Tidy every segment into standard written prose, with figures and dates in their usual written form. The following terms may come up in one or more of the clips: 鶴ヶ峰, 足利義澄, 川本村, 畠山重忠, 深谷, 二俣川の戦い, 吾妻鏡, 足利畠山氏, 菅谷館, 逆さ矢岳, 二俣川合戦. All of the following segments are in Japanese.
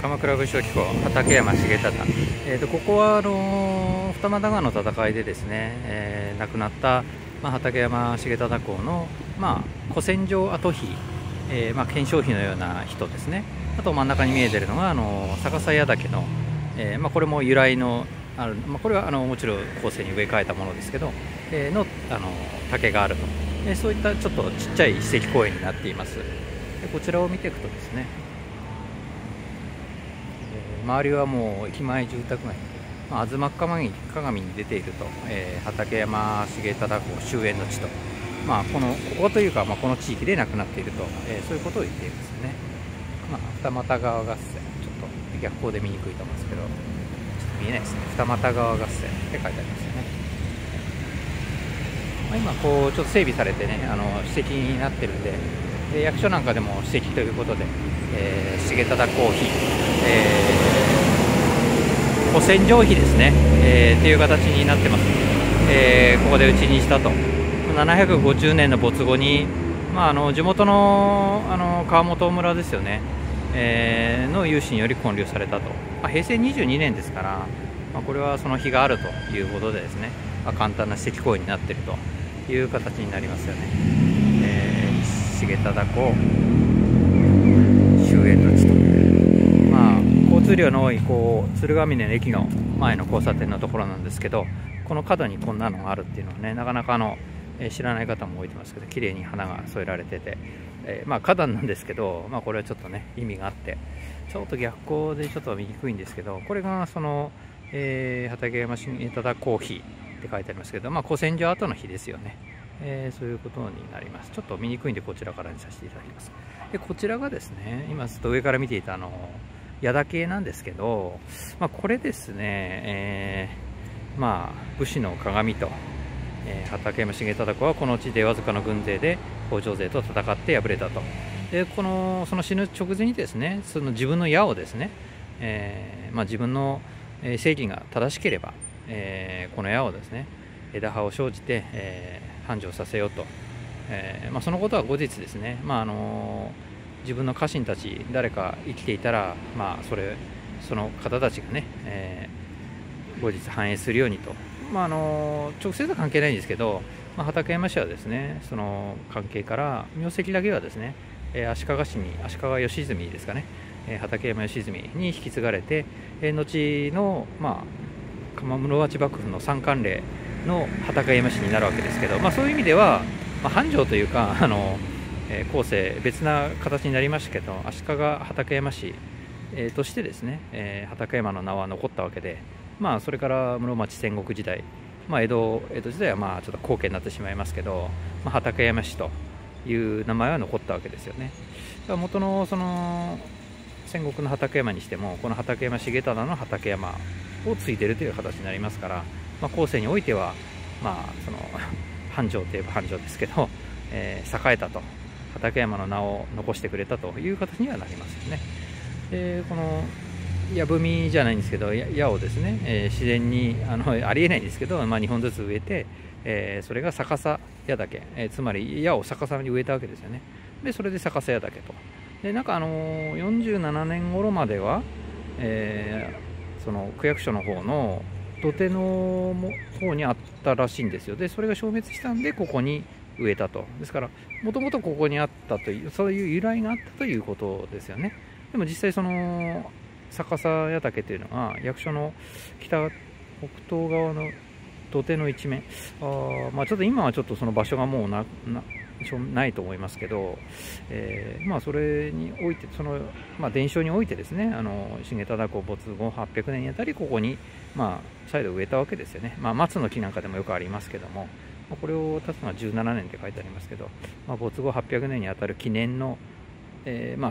鎌倉武将機構畠山重忠、ここは二俣川の戦いでですね、亡くなった、畠山重忠公の、古戦場跡碑、顕彰碑のような人ですね。あと真ん中に見えてるのが逆さ矢岳の、これも由来のある、これはもちろん後世に植え替えたものですけど、竹があると、そういったちょっとちっちゃい史跡公園になっています。でこちらを見ていくとですね、周りはもう駅前住宅街、吾妻鏡に出ていると、畠山重忠公終焉の地と、ここというか、この地域で亡くなっていると、そういうことを言っているんですね。二俣川合戦、ちょっと逆光で見にくいと思うんですけど、ちょっと見えないですね。二俣川合戦って書いてありますよね。今こうちょっと整備されてね、史跡になってるんで、役所なんかでも史跡ということで、重忠公碑、古戦場碑ですね、っていう形になってます。ここでうちにしたと、750年の没後に、地元の川本村ですよね、の有志により建立されたと、平成22年ですから、これはその碑があるということでですね、簡単な史跡公園になっているという形になりますよね。重忠公終焉の地と、交通量の多い鶴ヶ峰の駅の前の交差点のところなんですけど、この角にこんなのがあるっていうのはね、なかなか知らない方も多いと思いますけど、綺麗に花が添えられてて、花壇なんですけど、これはちょっとね意味があって、ちょっと逆光でちょっと見にくいんですけど、これがその、畠山重忠公碑って書いてありますけど、古戦場跡の碑ですよね。そういうことになります。ちょっと見にくいんでこちらからにさせていただきます。でこちらがですね、今ずっと上から見ていた矢岳なんですけど、これですね、武士の鏡と、畠山重忠公はこの地でわずかの軍勢で北条勢と戦って敗れたと。でその死ぬ直前にですね、その自分の矢をですね、自分の正義が正しければ、この矢をですね、枝葉を生じて、繁盛させようと、そのことは後日ですね、自分の家臣たち誰か生きていたら、その方たちがね、後日反映するようにと、直接は関係ないんですけど、畠山氏はですね、その関係から名跡だけはですね、足利義澄ですかね、畠山義澄に引き継がれて、後の室町幕府の三管領の畠山氏になるわけですけど、そういう意味では、繁盛というか、後世別な形になりましたけど、足利畠山氏、としてですね、畠山の名は残ったわけで、それから室町戦国時代、江戸時代はちょっと後継になってしまいますけど、畠山氏という名前は残ったわけですよね。だから元のその戦国の畠山にしても、この畠山重忠の畠山を継いでいるという形になりますから、後世においては、その繁盛といえば繁盛ですけど、栄えたと。畠山の名を残してくれたという形にはなりますよね。この矢踏みじゃないんですけど、矢をですね、自然にありえないんですけど、2本ずつ植えて、それが逆さ矢だけ、つまり矢を逆さに植えたわけですよね。でそれで逆さ矢だけと。で47年頃までは、その区役所の方の土手の方にあったらしいんですよ。でそれが消滅したんで、ここに植えたと。ですからもともとここにあったという、そういう由来があったということですよね。でも実際その逆さ矢岳というのは、役所の北東側の土手の一面、ちょっと今はちょっとその場所がもうないと思いますけど、それにおいて、その伝承においてですね、重忠公没後800年にあたり、ここに再度植えたわけですよね。松の木なんかでもよくありますけども、これを立つのは17年って書いてありますけど、没後800年にあたる記念の、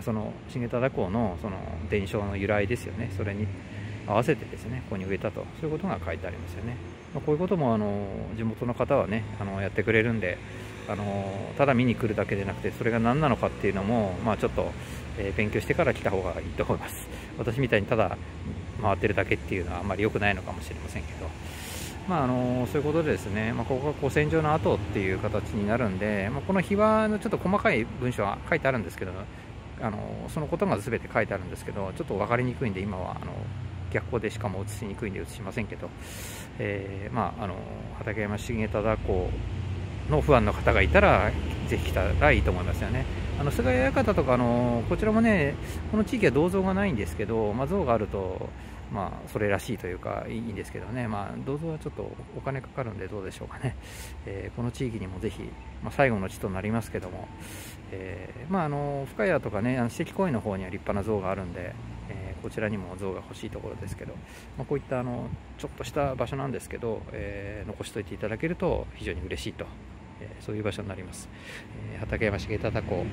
その重忠公のその伝承の由来ですよね。それに合わせてですね、ここに植えたと、そういうことが書いてありますよね。こういうことも地元の方はね、やってくれるんで、ただ見に来るだけでなくて、それが何なのかっていうのも、ちょっと、勉強してから来た方がいいと思います。私みたいにただ回ってるだけっていうのはあんまり良くないのかもしれませんけど、そういうことでですね、ここが古戦場の跡っていう形になるんで、この碑はちょっと細かい文章は書いてあるんですけど、そのことが全て書いてあるんですけど、ちょっと分かりにくいんで今は逆光でしかも写しにくいんで写しませんけど、畠山重忠公のファンの方がいたらぜひ来たらいいと思いますよね。菅谷館とかこちらもね、この地域は銅像がないんですけど、像があるとそれらしいというかいいんですけどね、銅像はちょっとお金かかるんでどうでしょうかね。この地域にもぜひ、最後の地となりますけども、深谷とかね、史跡公園の方には立派な像があるんで、こちらにも像が欲しいところですけど、こういったちょっとした場所なんですけど、残しておいていただけると非常に嬉しいと、そういう場所になります。畠山重忠公、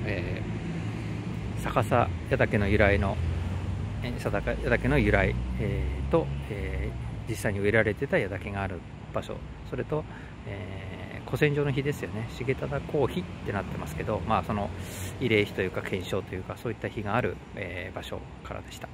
逆さ矢竹の由来のと、実際に植えられてた矢竹がある場所、それと、古戦場の碑ですよね、重忠公碑ってなってますけど、その慰霊碑というか顕彰というかそういった碑がある、場所からでした。